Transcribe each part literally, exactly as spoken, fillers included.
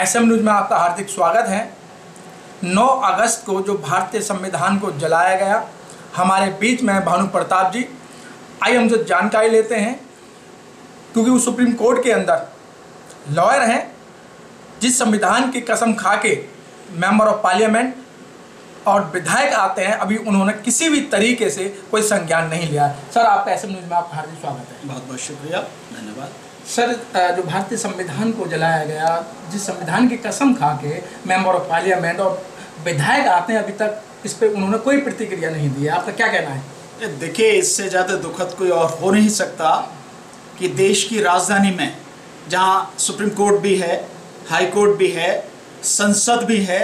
SM news में आपका हार्दिक स्वागत है। नौ अगस्त को जो भारतीय संविधान को जलाया गया, हमारे बीच में भानु प्रताप जी, आइए हम जो जानकारी लेते हैं, क्योंकि वो सुप्रीम कोर्ट के अंदर लॉयर हैं, जिस संविधान की कसम खा के मेंबर ऑफ पार्लियामेंट और विधायक आते हैं, अभी उन्होंने किसी भी तरीके से कोई संज्ञान नहीं लिया। सर, आपका एसएम न्यूज़ में आपका हार्दिक स्वागत है। बहुत बहुत शुक्रिया, धन्यवाद। सर, जो भारतीय संविधान को जलाया गया, जिस संविधान की कसम खा के मेंबर ऑफ पार्लियामेंट और विधायक आते हैं, अभी तक इस पर उन्होंने कोई प्रतिक्रिया नहीं दी है, आपका क्या कहना है? देखिए, इससे ज़्यादा दुखद कोई और हो नहीं सकता कि देश की राजधानी में, जहाँ सुप्रीम कोर्ट भी है, हाई कोर्ट भी है, संसद भी है,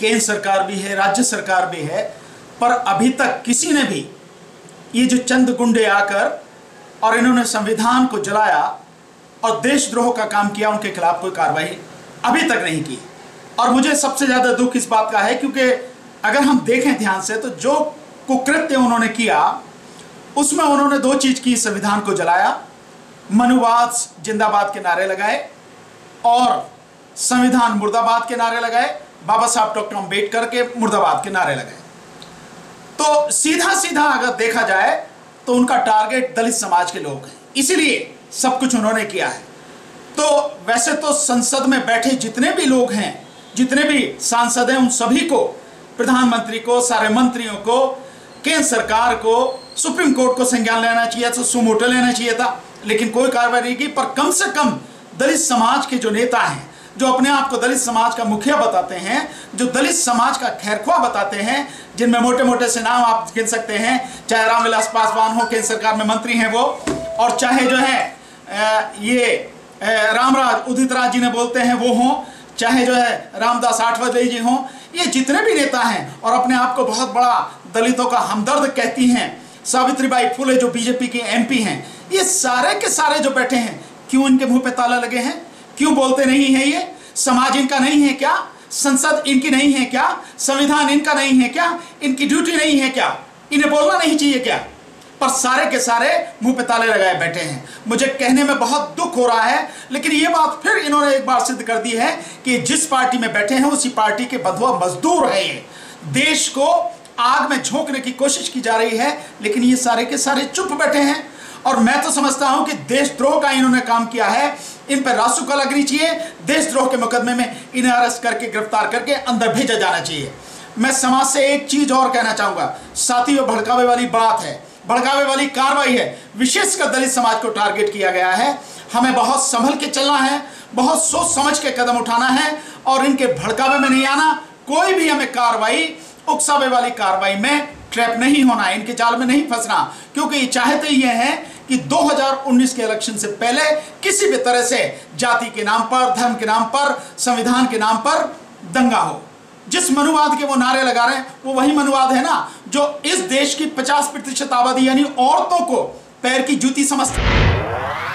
केंद्र सरकार भी है, राज्य सरकार भी है, पर अभी तक किसी ने भी, ये जो चंद गुंडे आकर और इन्होंने संविधान को जलाया और देशद्रोह का काम किया, उनके खिलाफ कोई कार्रवाई अभी तक नहीं की। और मुझे सबसे ज़्यादा दुख इस बात का है क्योंकि अगर हम देखें ध्यान से तो जो कुकृत्य उन्होंने किया, उसमें उन्होंने दो चीज़ की, संविधान को जलाया, मनुवाद जिंदाबाद के नारे लगाए और संविधान मुर्दाबाद के नारे लगाए, बाबा साहब डॉक्टर अंबेडकर के मुर्दाबाद के नारे लगाए। तो सीधा सीधा अगर देखा जाए तो उनका टारगेट दलित समाज के लोग हैं, इसीलिए सब कुछ उन्होंने किया है। तो वैसे तो संसद में बैठे जितने भी लोग हैं, जितने भी सांसद हैं, उन सभी को, प्रधानमंत्री को, सारे मंत्रियों को, केंद्र सरकार को, सुप्रीम कोर्ट को संज्ञान लेना चाहिए था, सुमोटो लेना चाहिए था, लेकिन कोई कार्रवाई नहीं की। पर कम से कम दलित समाज के जो नेता हैं, जो अपने आप को दलित समाज का मुखिया बताते हैं, जो दलित समाज का खैरख्वाह बताते हैं, जिनमें मोटे मोटे से नाम आप गिन सकते हैं, चाहे रामविलास पासवान हो, केंद्र सरकार में मंत्री हैं वो, और चाहे जो है ये रामराज उदितराज जी ने बोलते हैं वो हों, चाहे जो है रामदास आठवे जी हों, ये जितने भी नेता हैं और अपने आप को बहुत बड़ा दलितों का हमदर्द कहती हैं, सावित्रीबाई फुले जो बीजेपी की एमपी हैं, ये सारे के सारे जो बैठे हैं, क्यों इनके मुंह पे ताला लगे हैं? क्यों बोलते नहीं है? ये समाज इनका नहीं है क्या? संसद इनकी नहीं है क्या? संविधान इनका नहीं है क्या? इनकी ड्यूटी नहीं है क्या? इन्हें बोलना नहीं चाहिए क्या? पर सारे के सारे मुंह पे ताले लगाए बैठे हैं। मुझे कहने में बहुत दुख हो रहा है, लेकिन ये बात फिर इन्होंने एक बार सिद्ध कर दी है कि जिस पार्टी में बैठे हैं उसी पार्टी के बंधुआ मजदूर है। ये देश को आग में झोंकने की कोशिश की जा रही है, लेकिन ये सारे के सारे चुप बैठे हैं। और मैं तो समझता हूं कि देशद्रोह का इन्होंने काम किया है, इन पर रासुका लगनी चाहिए, देशद्रोह के मुकदमे में इन्हें अरेस्ट करके, गिरफ्तार करके अंदर भेजा जाना चाहिए। मैं समाज से एक चीज और कहना चाहूंगा साथियों, भड़कावे वाली बात है, भड़कावे वाली कार्रवाई है, विशेषकर दलित समाज को टारगेट किया गया है। हमें बहुत संभल के चलना है, बहुत सोच समझ के कदम उठाना है और इनके भड़कावे में नहीं आना। कोई भी हमें कार्रवाई, उकसावे वाली कार्रवाई में ट्रैप नहीं होना, इनके जाल में नहीं फंसना, क्योंकि ये चाहते ही हैं कि दो हज़ार उन्नीस के इलेक्शन से पहले किसी भी तरह से जाति के नाम पर, धर्म के नाम पर, संविधान के नाम पर दंगा हो। जिस मनुवाद के वो नारे लगा रहे हैं, वो वही मनुवाद है ना जो इस देश की पचास प्रतिशत आबादी यानी औरतों को पैर की जूती समझते हैं।